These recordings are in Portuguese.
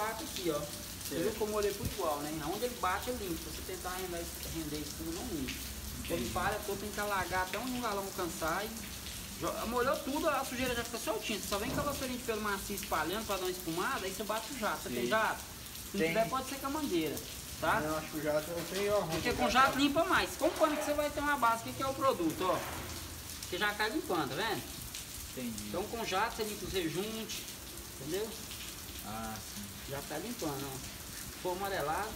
4 aqui, ó. Você viu como eu olhei por igual, né? Onde ele bate, ele limpa. Se você tentar render em cima, não limpa. Ele para, todo tem que alagar até um galão cansar e... molhou tudo, a sujeira já fica soltinha. Você só vem com a vassourinha de pelo macio espalhando pra dar uma espumada, aí você bate o jato. Você tem jato? Se não tiver, pode ser com a mangueira, tá? Não, acho que o jato eu tenho, ó. Porque com jato limpa mais. Com pano que você vai ter uma base, que é o produto, ó. Porque já cai limpando, tá vendo? Entendi. Então com jato você limpa o rejunte, entendeu? Ah, sim. Já tá limpando, ó. Ficou amarelado,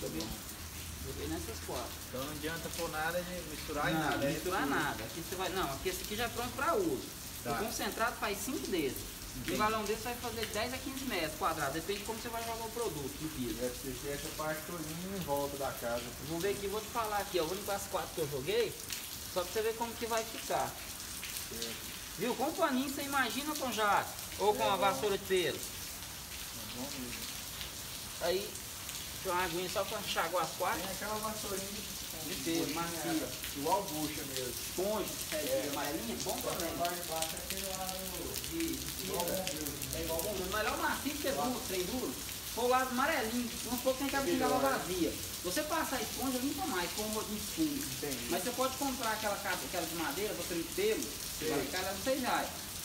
joguei nessas quatro. Então não adianta por nada de misturar em nada. Não, misturar nada. Aqui você vai, não, aqui esse aqui já é pronto para uso. Tá. O concentrado faz 5 desses. O galão desse vai fazer 10 a 15 metros quadrados, depende de como você vai jogar o produto no piso. Deve ser essa parte todinha em volta da casa. Vamos ver aqui, vou te falar aqui, ó, vou limpar as 4 que eu joguei, só para você ver como que vai ficar. Certo. Viu? Com o paninho você imagina com jato, ou com a vassoura de pelo. É bom mesmo. Aí, uma aguinha só para enxaguar as 4. Tem aquela vassourinha de pelo, macia, igual bucha mesmo. Esponja, amarelinha, bom também. Embaixo aquele lado de igual bombeiro. Melhor macio que é duro, trem duro. Foi o lado amarelinho, um pouco tem que abrir ela vazia. Você passar a esponja, limpa mais, com um rodinho escuro. Mas você pode comprar aquela de madeira, vassourinha de pelo, vai ficar ela não sei já.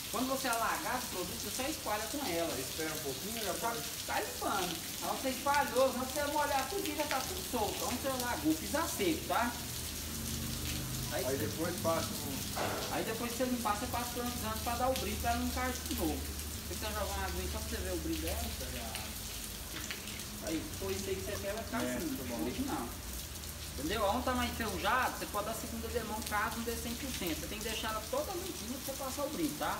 Quando você alagar os produtos, você só espalha com ela. Espera um pouquinho, já tá limpando. Aí você espalhou, quando você molhar tudo, já tá tudo solto. Então você alagou, pisa seco, tá? Aí depois passa o... Aí depois que você limpar, você passa planizando pra dar o brilho, pra não cair de novo. Você jogar uma aguinha só pra você ver o brilho dela. Aí foi isso aí que você quer, ela ficar assim, original. Entendeu? Onde tá mais enferrujado, você pode dar segunda demão caso não dê 100%. Você tem que deixar ela toda limpinha pra você passar o brilho, tá?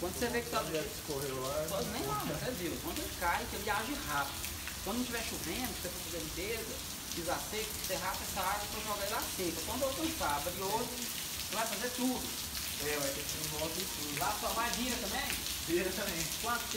Quando você vê que tá... escorreu lá... Pode nem lá, você viu. Quando ele cai, ele age rápido. Quando não estiver chovendo, você for fazer limpeza, pisar seco, você rapa essa água pra jogar ela seca. Quando eu cansar, de hoje, você vai fazer tudo. É, vai ter que ir no volta de tudo. Lá sua vai vira também? Vira também.